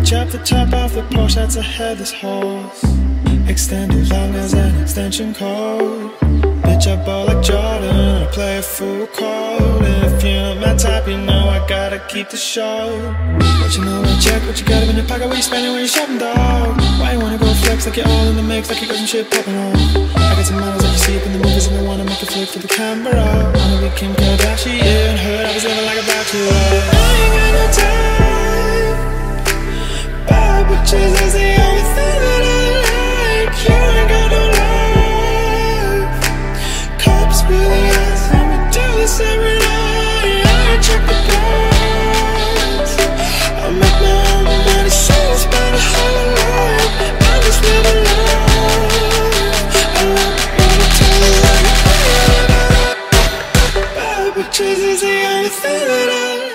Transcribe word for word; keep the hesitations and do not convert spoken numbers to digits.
Chop the top off the poor shots ahead this horse. Extended long as an extension cord. Bitch, I ball like Jordan, I play a fool cold. And if you're not my type, you know I gotta keep the show. But you know I check what you got up in your pocket, where you spending, where you shopping, dog. Why you wanna go flex like you're all in the mix, like you got some shit popping off? I got some models that you see up in the movies and I wanna make a flick for the camera. Wanna be Kim Kardashian, and heard I was living like a bachelor. I ain't got no time. Bitches is the only thing that I like. You ain't got no life. Cops really ask me to do this every night. I check the price. I make my own money, so it's about a whole life. I just live a life. I love the money till I like it. Bad bitches is the only thing that I like.